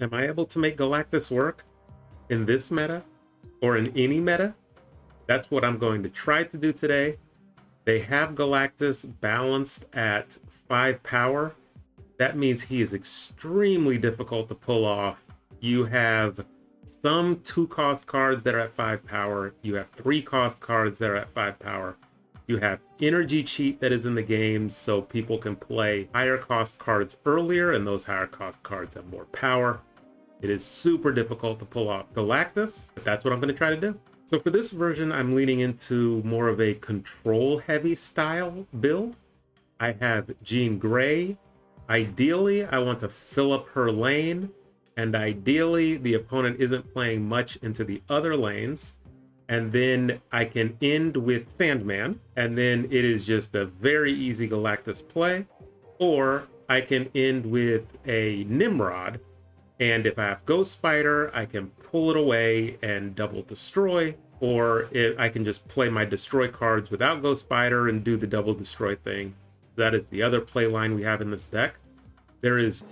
Am I able to make Galactus work in this meta or in any meta? That's what I'm going to try to do today. They have Galactus balanced at 5 power. That means he is extremely difficult to pull off. You have some 2-cost cards that are at 5 power. You have 3-cost cards that are at 5 power. You have energy cheat that is in the game, so people can play higher cost cards earlier, and those higher cost cards have more power. It is super difficult to pull off Galactus, but that's what I'm going to try to do. So for this version, I'm leaning into more of a control-heavy style build. I have Jean Grey. Ideally, I want to fill up her lane, and ideally, the opponent isn't playing much into the other lanes. And then I can end with Sandman, and then it is just a very easy Galactus play. Or I can end with a Nimrod, and if I have Ghost Spider, I can pull it away and double destroy. Or I can just play my destroy cards without Ghost Spider and do the double destroy thing. That is the other play line we have in this deck. There is,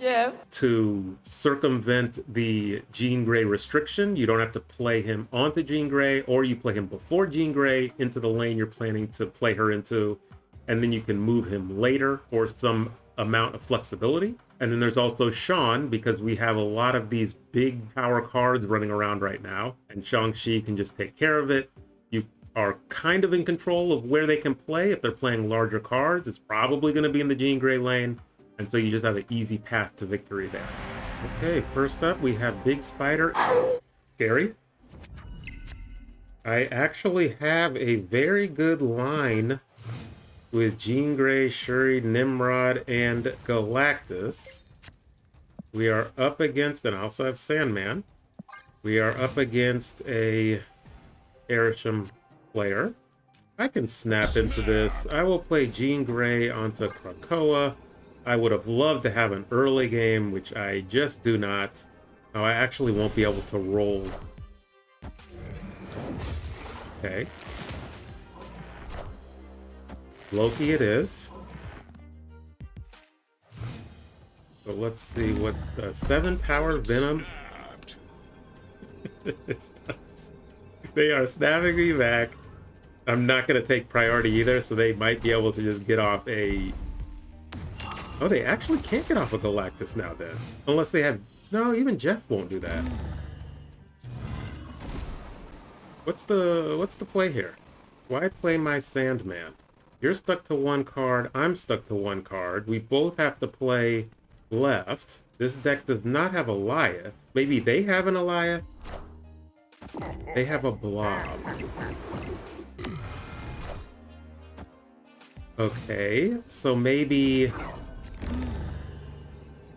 to circumvent the Jean Grey restriction, you don't have to play him onto Jean Grey, or you play him before Jean Grey into the lane you're planning to play her into, and then you can move him later for some amount of flexibility. And then there's also Shawn, because we have a lot of these big power cards running around right now, and Shang-Chi can just take care of it. You are kind of in control of where they can play. If they're playing larger cards, it's probably going to be in the Jean Grey lane. And so you just have an easy path to victory there. Okay, first up we have Big Spider. Scary. I actually have a very good line with Jean Grey, Shuri, Nimrod, and Galactus. We are up against, and I also have Sandman. We are up against a Arishem player. I can snap into this. I will play Jean Grey onto Krakoa. I would have loved to have an early game, which I just do not. Oh, I actually won't be able to roll. Okay. Loki it is. So let's see what 7 power Venom. They are snapping me back. I'm not going to take priority either, so they might be able to just get off a... Oh, they actually can't get off of Galactus now, then. Unless they have... No, even Jeff won't do that. What's the play here? Why play my Sandman? You're stuck to one card. I'm stuck to one card. We both have to play left. This deck does not have Alioth. Maybe they have an Alioth? They have a Blob. Okay, so maybe...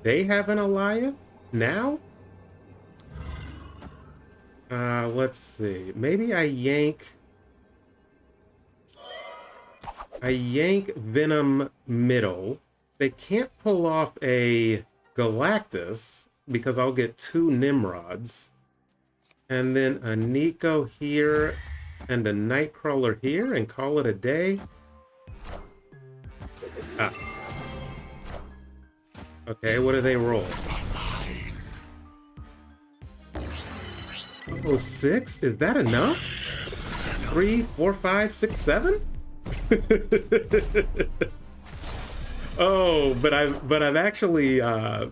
They have an Alioth now? Let's see. Maybe I yank Venom middle. They can't pull off a Galactus because I'll get 2 Nimrods. And then a Nico here and a Nightcrawler here and call it a day. Ah. Okay, what do they roll? Oh, 6? Is that enough? 3, 4, 5, 6, 7? Oh, but I've actually Oh,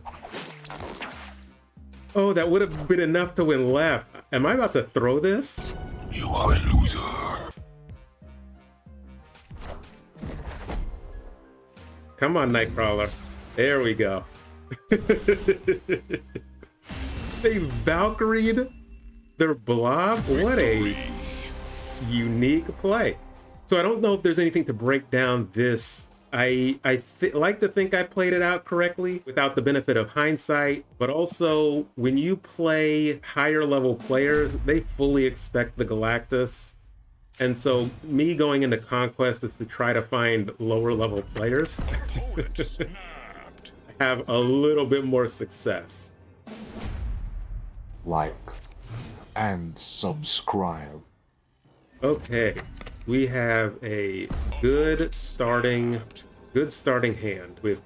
that would have been enough to win left. Am I about to throw this? You are a loser. Come on, Nightcrawler. There we go. They Valkyried their Blob. What a unique play. So I don't know if there's anything to break down this. I like to think I played it out correctly without the benefit of hindsight. But also, when you play higher level players, they fully expect the Galactus. And so me going into Conquest is to try to find lower level players. Have a little bit more success. Like and subscribe. Okay, we have a good starting hand with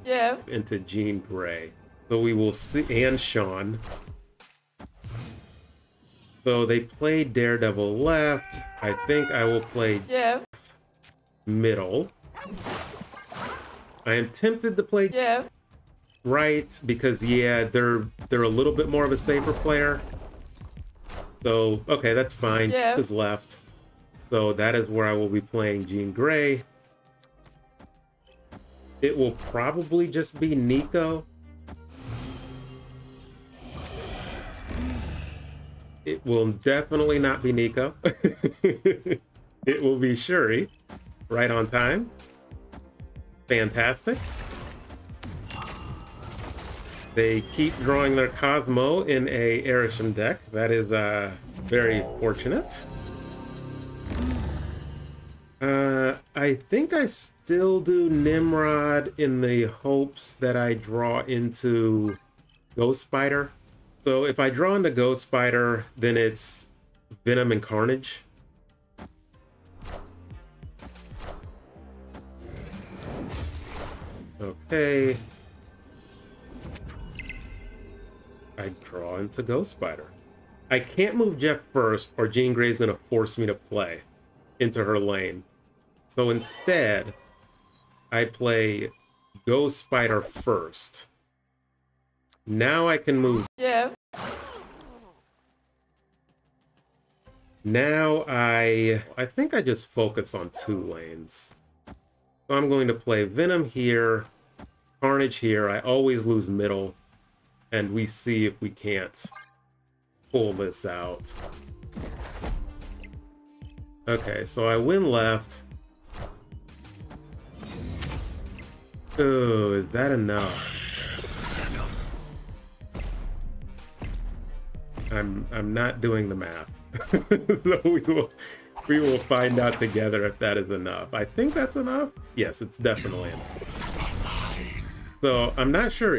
into Jean Grey. So we will see, and Shawn. So they played Daredevil left. I think I will play Jeff middle. I am tempted to play Jeff right, because yeah, they're a little bit more of a safer player. So okay, that's fine. Jeff is left. So that is where I will be playing Jean Grey. It will probably just be Nico. It will definitely not be Nico. It will be Shuri. Right on time. Fantastic. They keep drawing their Cosmo in a Arishem deck. That is very fortunate. I think I still do Nimrod in the hopes that I draw into Ghost Spider. So if I draw into Ghost Spider, then it's Venom and Carnage. Okay. I draw into Ghost Spider. I can't move Jeff first, or Jean Grey's gonna force me to play into her lane. So instead, I play Ghost Spider first. Now I can move. Yeah. Now I think I just focus on two lanes. So I'm going to play Venom here, Carnage here. I always lose middle, and we see if we can't pull this out. Okay, so I win left. Oh, is that enough? I'm not doing the math. So we will find out together if that is enough. I think that's enough. Yes, it's definitely enough. So I'm not sure.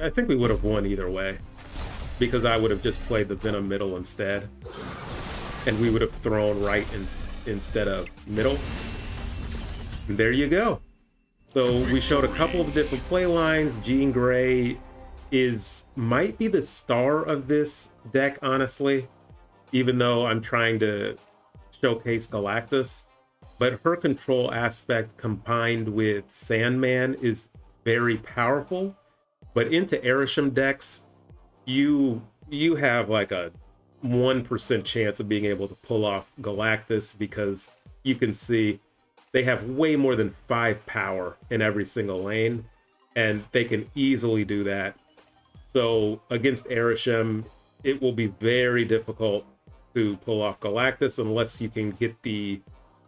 I think we would have won either way, because I would have just played the Venom middle instead, and we would have thrown right instead of middle. And there you go. So we showed a couple of different play lines. Jean Grey might be the star of this deck, honestly, even though I'm trying to showcase Galactus. But her control aspect combined with Sandman is very powerful. But into Arishem decks, you have like a 1% chance of being able to pull off Galactus, because you can see they have way more than 5 power in every single lane, and they can easily do that. So against Arishem, it will be very difficult to pull off Galactus unless you can get the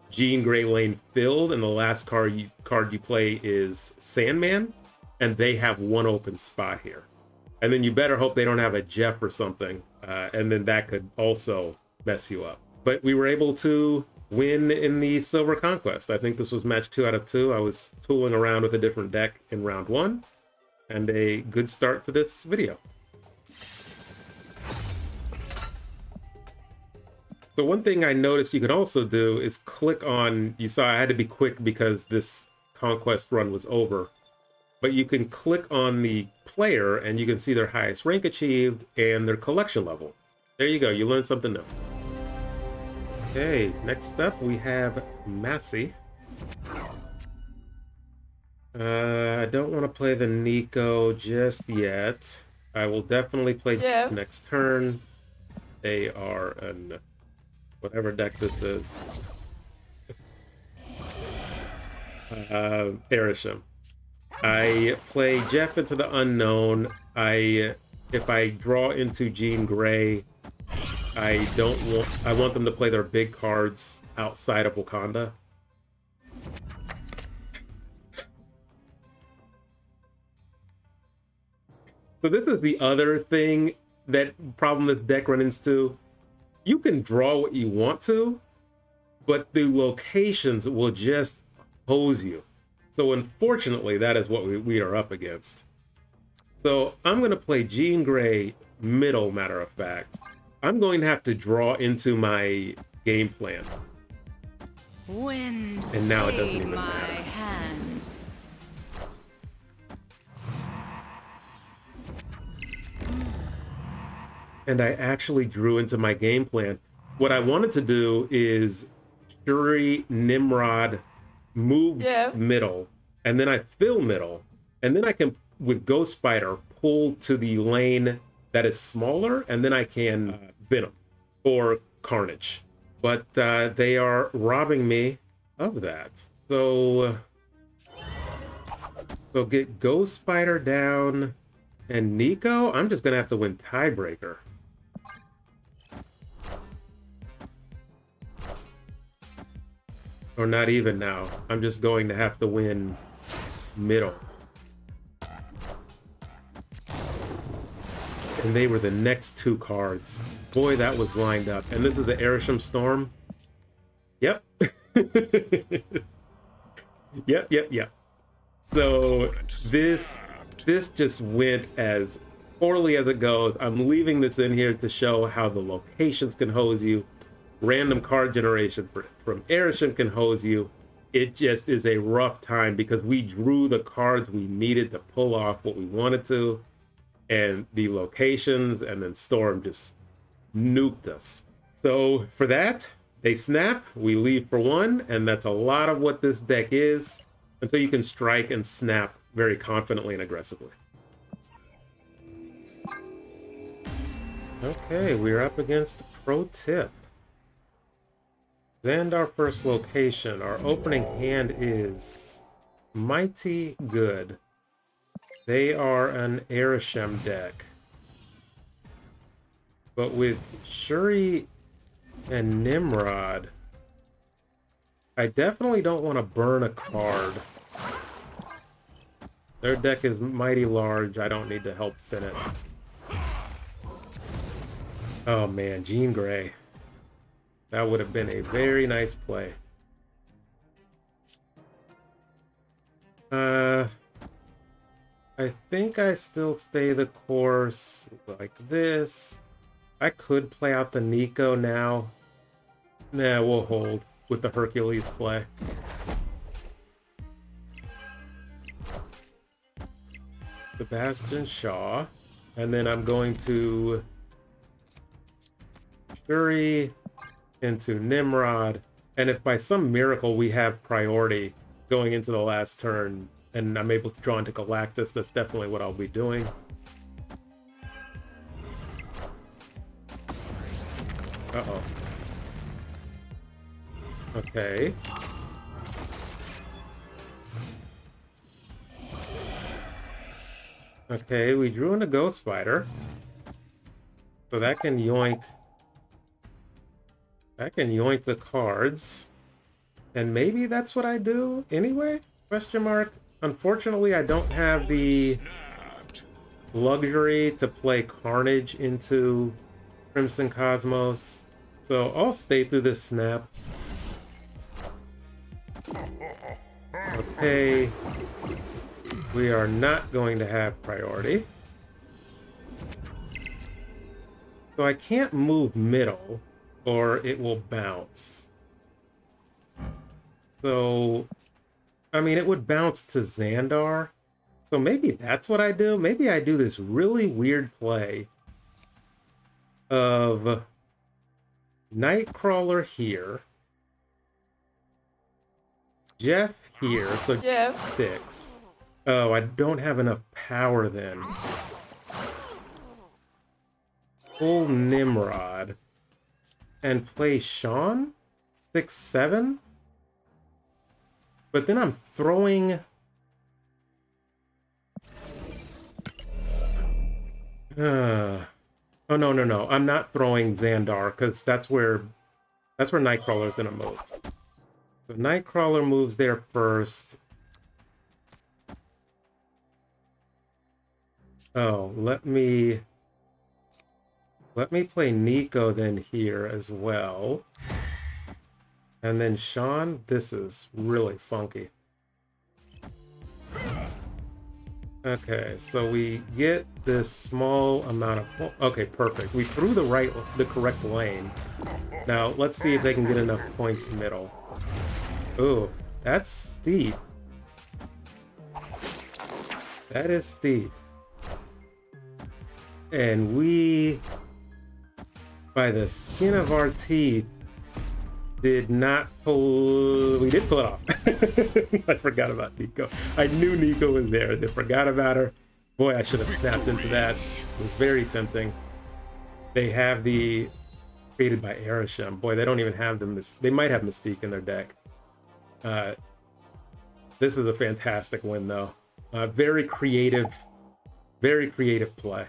Jean Grey lane filled, and the last card you play is Sandman, and they have one open spot here. And then you better hope they don't have a Jeff or something, and then that could also mess you up. But we were able to win in the Silver Conquest. I think this was match 2 out of 2. I was tooling around with a different deck in round 1. And a good start to this video. So one thing I noticed you could also do is click on, you saw I had to be quick because this conquest run was over, but you can click on the player and you can see their highest rank achieved and their collection level. There you go, you learned something new. Okay, next up we have Massey. I don't want to play the Nico just yet. I will definitely play next turn. They are an whatever deck this is. Arishem. I play Jeff into the unknown. If I draw into Jean Grey, I want them to play their big cards outside of Wakanda. So this is the other thing, that problem this deck runs into. You can draw what you want to, but the locations will just hose you. So unfortunately, that is what we are up against. So I'm going to play Jean Grey middle, matter of fact. I'm going to have to draw into my game plan. Wind, and now it doesn't even matter. and I actually drew into my game plan. What I wanted to do is Shuri, Nimrod, move middle, and then I fill middle, and then I can, with Ghost Spider, pull to the lane that is smaller, and then I can Venom or Carnage. But they are robbing me of that. So, get Ghost Spider down, and Nico, I'm just gonna have to win tiebreaker. Or not even now. I'm just going to have to win middle. And they were the next two cards. Boy, that was lined up. And this is the Arishem Storm. Yep. Yep. So this just went as poorly as it goes. I'm leaving this in here to show how the locations can hose you. Random card generation from Arishem can hose you. It just is a rough time because we drew the cards we needed to pull off what we wanted to, and the locations, and then Storm just nuked us. So for that, they snap, we leave for one, and that's a lot of what this deck is, until you can strike and snap very confidently and aggressively. Okay, we're up against Pro Tip. And our first location, our opening hand is Mighty Good. They are an Arishem deck. But with Shuri and Nimrod, I definitely don't want to burn a card. Their deck is mighty large. I don't need to help thin it. Oh man, Jean Grey. That would have been a very nice play. I think I still stay the course like this. I could play out the Nico now. Nah, we'll hold with the Hercules play. Sebastian Shaw. And then I'm going to Shuri into Nimrod, and if by some miracle we have priority going into the last turn and I'm able to draw into Galactus, that's definitely what I'll be doing. Uh-oh. Okay. Okay, we drew in a Ghost Spider. So that can yoink. I can yoink the cards, and maybe that's what I do anyway? Question mark. Unfortunately, I don't have the luxury to play Carnage into Crimson Cosmos, so I'll stay through this snap. Okay, we are not going to have priority. So I can't move middle, or it will bounce. So, I mean, it would bounce to Xandar. So maybe that's what I do. Maybe I do this really weird play of Nightcrawler here, Jeff here, so Jeff sticks. Oh, I don't have enough power then. Full Nimrod. And play Sean, 6-7. But then I'm throwing. Oh no! I'm not throwing Xandar because that's where Nightcrawler is gonna move. So Nightcrawler moves there first. Oh, Let me play Nico then here as well. And then Sean, this is really funky. Okay, so we get this small amount of, okay, perfect. We threw the correct lane. Now let's see if they can get enough points middle. Ooh, that's steep. That is steep. And we by the skin of our teeth. Did not pull... We did pull it off. I forgot about Nico. I knew Nico was there. They forgot about her. Boy, I should have snapped into that. It was very tempting. They have the... Created by Arishem. Boy, they don't even have them. They might have Mystique in their deck. This is a fantastic win, though. Very creative play.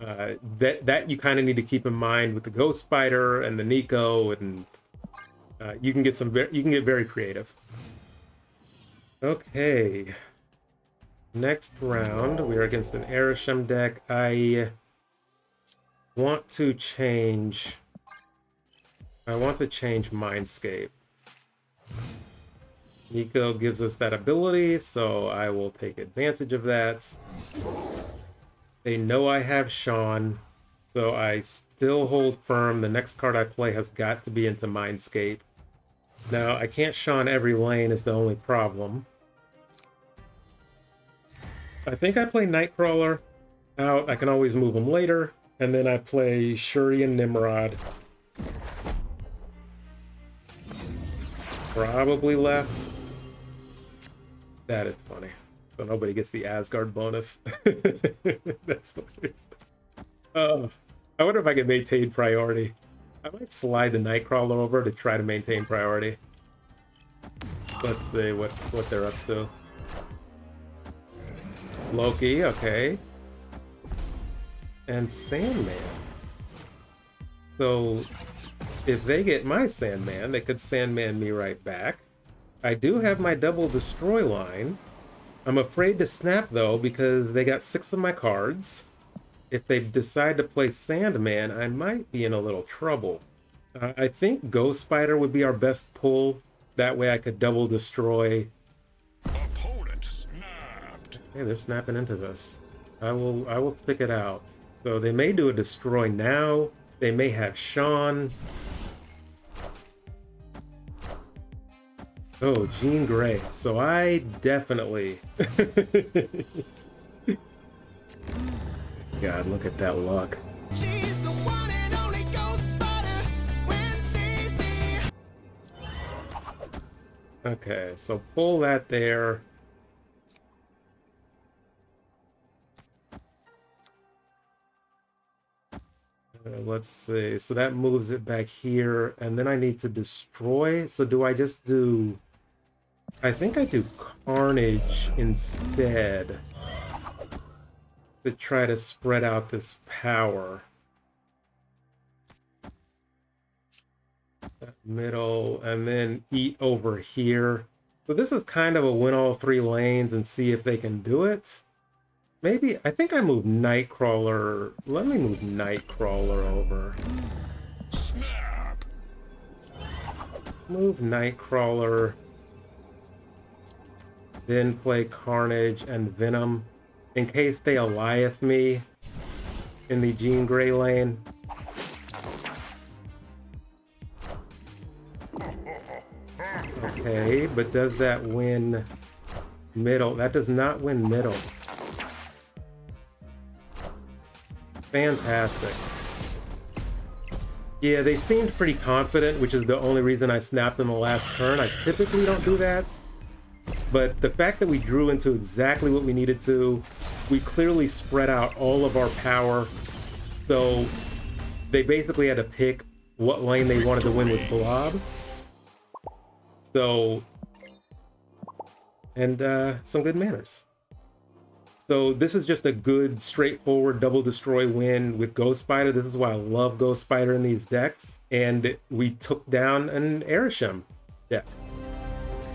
That you kind of need to keep in mind with the Ghost Spider and the Nico and... you can get very creative. Okay. Next round, we are against an Arishem deck. I want to change Mindscape. Nico gives us that ability, so I will take advantage of that. They know I have Sean, so I still hold firm. The next card I play has got to be into Mindscape. Now, I can't Sean every lane is the only problem. I think I play Nightcrawler out. I can always move him later. And then I play Shuri and Nimrod. Probably left. That is funny. So nobody gets the Asgard bonus. That's what it is. Oh, I wonder if I can maintain priority. I might slide the Nightcrawler over to try to maintain priority. Let's see what they're up to. Loki, okay. And Sandman. So, if they get my Sandman, they could Sandman me right back. I do have my double destroy line. I'm afraid to snap, though, because they got 6 of my cards. If they decide to play Sandman, I might be in a little trouble. I think Ghost Spider would be our best pull. That way I could double destroy. Opponent snapped. Hey, they're snapping into this. I will stick it out. So they may do a destroy now. They may have Sean. Oh, Jean Grey. So I definitely... God, look at that luck. She's the one and only Ghost Spider when Stacy. Okay, so pull that there. Let's see. So that moves it back here, and then I need to destroy. So do I just do... I think I do Carnage instead. To try to spread out this power. That middle, and then eat over here. So this is kind of a win all 3 lanes and see if they can do it. Maybe, I think I move Nightcrawler. Let me move Nightcrawler over. Snap. Move Nightcrawler. Then play Carnage and Venom. In case they Alioth me in the Jean Grey lane. Okay, but does that win middle? That does not win middle. Fantastic. Yeah, they seemed pretty confident, which is the only reason I snapped in the last turn. I typically don't do that. But the fact that we drew into exactly what we needed to, we clearly spread out all of our power. So they basically had to pick what lane they wanted to win with Blob. So, and some good manners. So this is just a good, straightforward double destroy win with Ghost Spider. This is why I love Ghost Spider in these decks. And we took down an Arishem deck.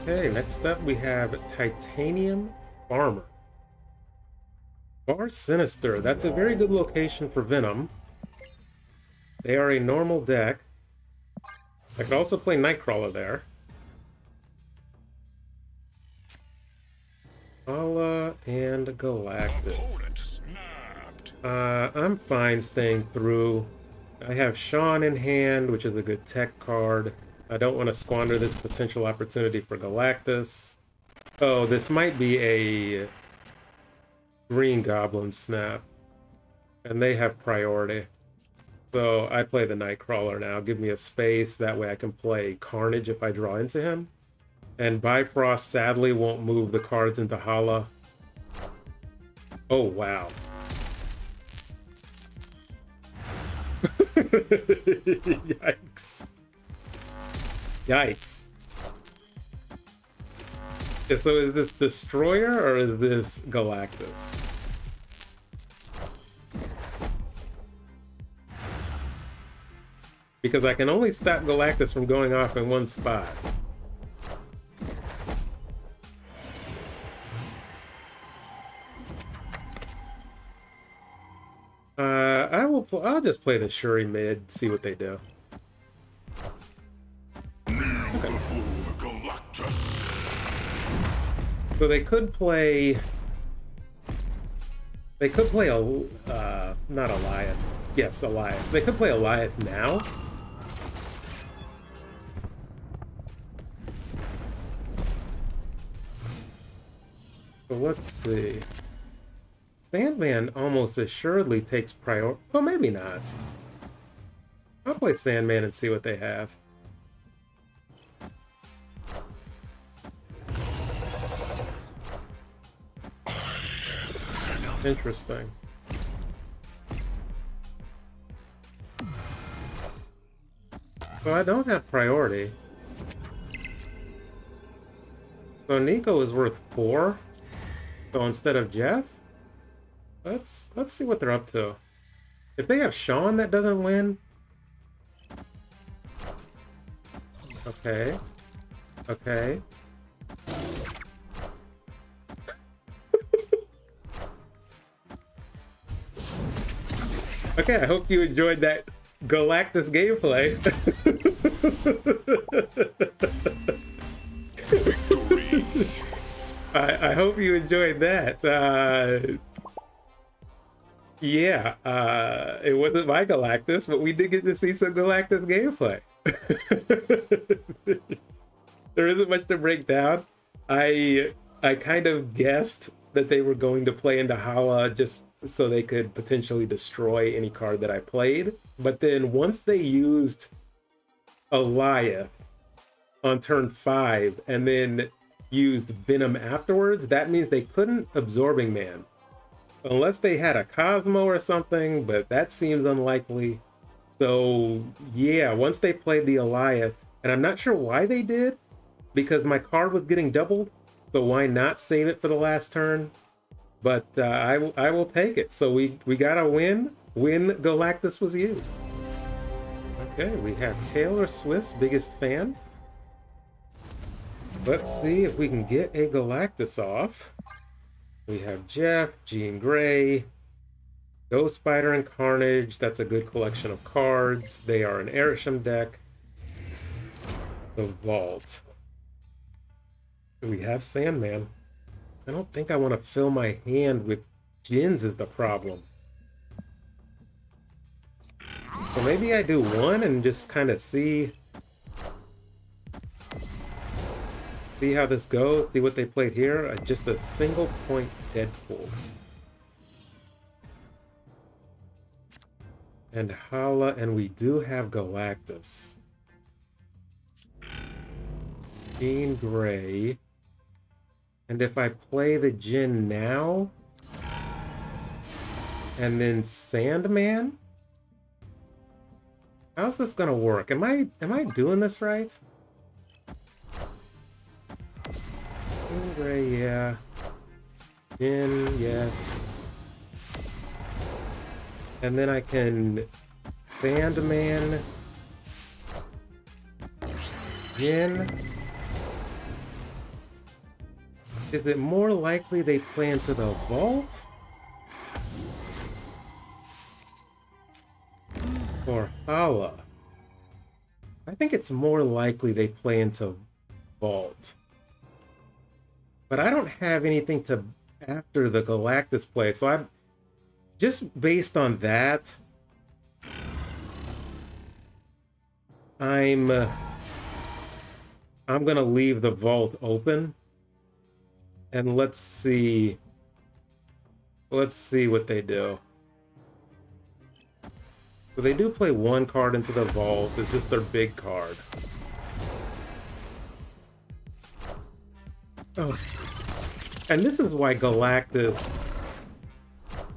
Okay, next up we have Titanium Farmer. Bar Sinister. That's a very good location for Venom. They are a normal deck. I could also play Nightcrawler there. Hala and Galactus. I'm fine staying through. I have Sean in hand, which is a good tech card. I don't want to squander this potential opportunity for Galactus. Oh, this might be a Green Goblin snap. And they have priority. So I play the Nightcrawler now. Give me a space. That way I can play Carnage if I draw into him. And Bifrost sadly won't move the cards into Hala. Oh, wow. Yikes. Yikes. So is this Destroyer or is this Galactus? Because I can only stop Galactus from going off in one spot. I'll just play the Shuri mid, see what they do. Okay. So they could play. They could play a not Alioth. Yes, Alioth. They could play Alioth now. So let's see. Sandman almost assuredly takes priority. Well, maybe not. I'll play Sandman and see what they have. Interesting. So I don't have priority. So Nico is worth 4. So instead of Jeff, let's see what they're up to. If they have Sean that doesn't win. Okay. Okay. Okay, I hope you enjoyed that Galactus gameplay. Victory. I hope you enjoyed that. Yeah, it wasn't my Galactus, but we did get to see some Galactus gameplay. There isn't much to break down. I kind of guessed that they were going to play into Hala just so they could potentially destroy any card that I played. But then once they used Alioth on turn 5 and then used Venom afterwards, that means they couldn't Absorbing Man. Unless they had a Cosmo or something, but that seems unlikely. So yeah, once they played the Alioth, and I'm not sure why they did, because my card was getting doubled, so why not save it for the last turn? But I will take it. So we got a win when Galactus was used. Okay, we have Taylor Swift's biggest fan. Let's see if we can get a Galactus off. We have Jeff, Jean Grey, Ghost Spider, and Carnage. That's a good collection of cards. They are an Arishem deck. The Vault. We have Sandman. I don't think I want to fill my hand with Jins is the problem. So maybe I do one and just kind of see how this goes, see what they played here. Just a single point Deadpool. And Hala, and we do have Galactus. Jean Grey. And if I play the Jin now, and then Sandman? How's this gonna work? Am I doing this right? Gray, yeah. Jin, yes. And then I can Sandman. Jin. Is it more likely they play into the Vault? Or Hala? I think it's more likely they play into Vault. But I don't have anything to after the Galactus play, so I'm just based on that. I'm gonna leave the Vault open. And let's see what they do. So they do play one card into the vault. Is this their big card? Oh. And this is why Galactus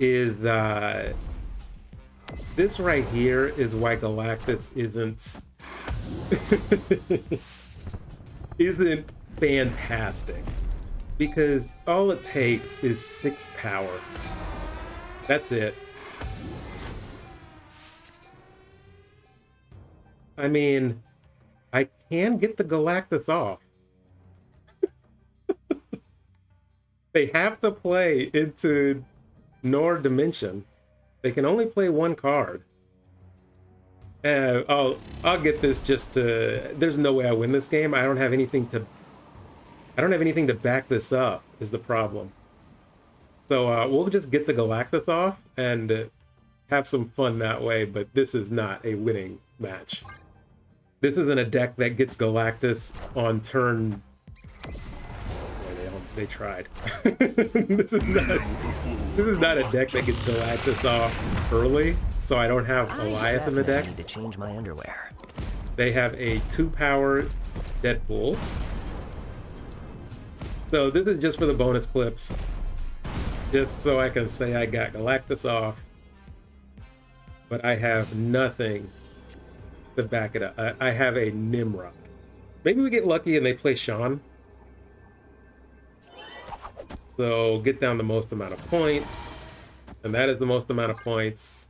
is... this right here is why Galactus isn't fantastic. Because all it takes is 6 power. That's it. I mean, I can get the Galactus off. They have to play into Nor Dimension. They can only play one card. I'll get this just to... There's no way I win this game. I don't have anything to... I don't have anything to back this up, is the problem. So we'll just get the Galactus off and have some fun that way, but this is not a winning match. This isn't a deck that gets Galactus on turn... They tried. This is not a deck that gets Galactus off early, so I don't have Alioth in the deck. Need to change my underwear. They have a 2-power Deadpool. So this is just for the bonus clips. Just so I can say I got Galactus off. But I have nothing to back it up. I have a Nimrod. Maybe we get lucky and they play Sean. So get down the most amount of points, and that is the most amount of points.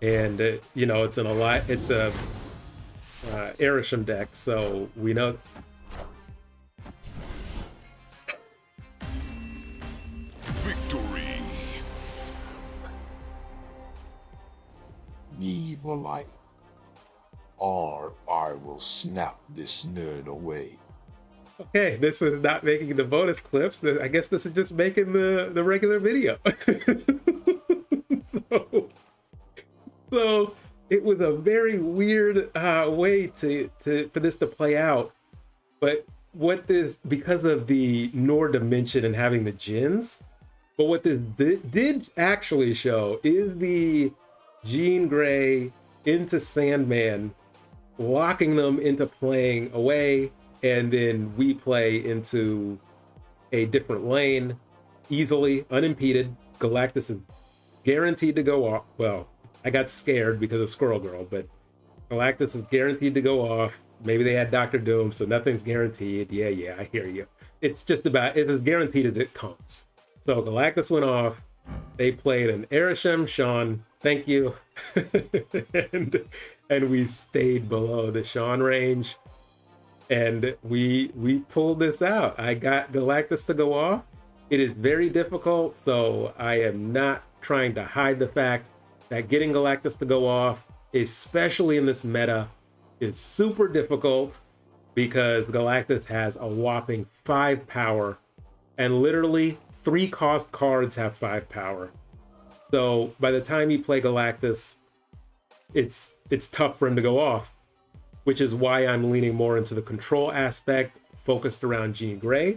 And you know, it's a Arishem deck, so we know. Victory. Evil light, or I will snap this nerd away. Okay, this is not making the bonus clips. I guess this is just making the regular video. so it was a very weird way for this to play out. But what this, because of the Nor Dimension and having the Jins, but what this did actually show is the Jean Grey into Sandman, locking them into playing away. And then we play into a different lane, easily, unimpeded. Galactus is guaranteed to go off. Well, I got scared because of Squirrel Girl, but Galactus is guaranteed to go off. Maybe they had Dr. Doom, so nothing's guaranteed. Yeah, I hear you. It's just about, it's as guaranteed as it comes. So Galactus went off. They played an Arishem, Sean, thank you. and we stayed below the Sean range. And we pulled this out. I got Galactus to go off. It is very difficult, so I am not trying to hide the fact that getting Galactus to go off, especially in this meta, is super difficult because Galactus has a whopping 5 power and literally 3 cost cards have 5 power. So by the time you play Galactus, it's tough for him to go off. Which is why I'm leaning more into the control aspect, focused around Jean Grey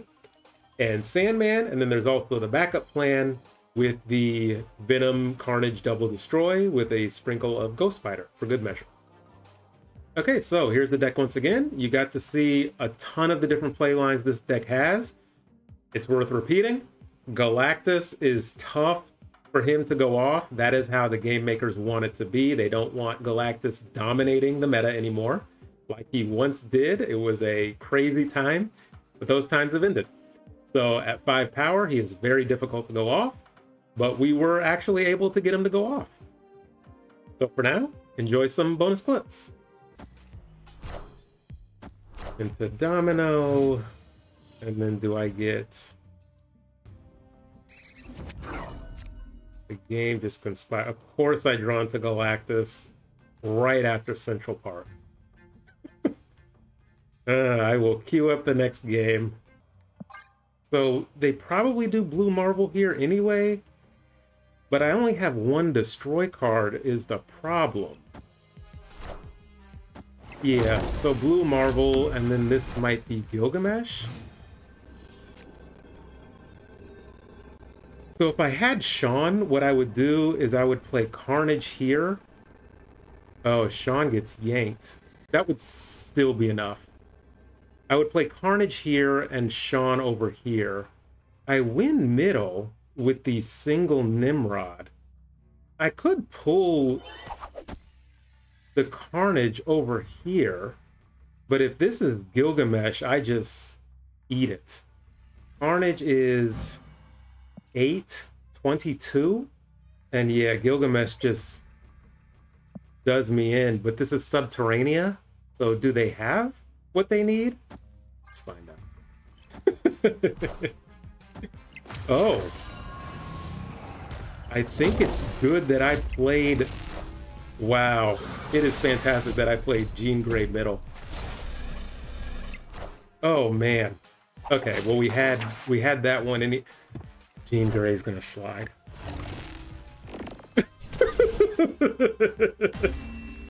and Sandman. And then there's also the backup plan with the Venom Carnage Double Destroy with a sprinkle of Ghost Spider for good measure. Okay, so here's the deck once again. You got to see a ton of the different play lines this deck has. It's worth repeating. Galactus is tough for him to go off. That is how the game makers want it to be. They don't want Galactus dominating the meta anymore. Like he once did, it was a crazy time, but those times have ended. So at 5 power, he is very difficult to go off, but we were actually able to get him to go off. So for now, enjoy some bonus clips. Into Domino, and then do I get... The game just conspired. Of course I drawn to Galactus right after Central Park. I will queue up the next game. So they probably do Blue Marvel here anyway, but I only have one destroy card is the problem. Yeah, so Blue Marvel, and then this might be Gilgamesh. So if I had Sean, what I would do is I would play Carnage here. Oh, Sean gets yanked. That would still be enough. I would play Carnage here and Sean over here. I win middle with the single Nimrod. I could pull the Carnage over here, but if this is Gilgamesh, I just eat it. Carnage is 8, 22, and yeah, Gilgamesh just does me in, but this is Subterranea, so do they have what they need? Let's find out. Oh. I think it's good that I played... Wow. It is fantastic that I played Jean Grey middle. Oh, man. Okay, well, we had that one, and Jean Grey's gonna slide.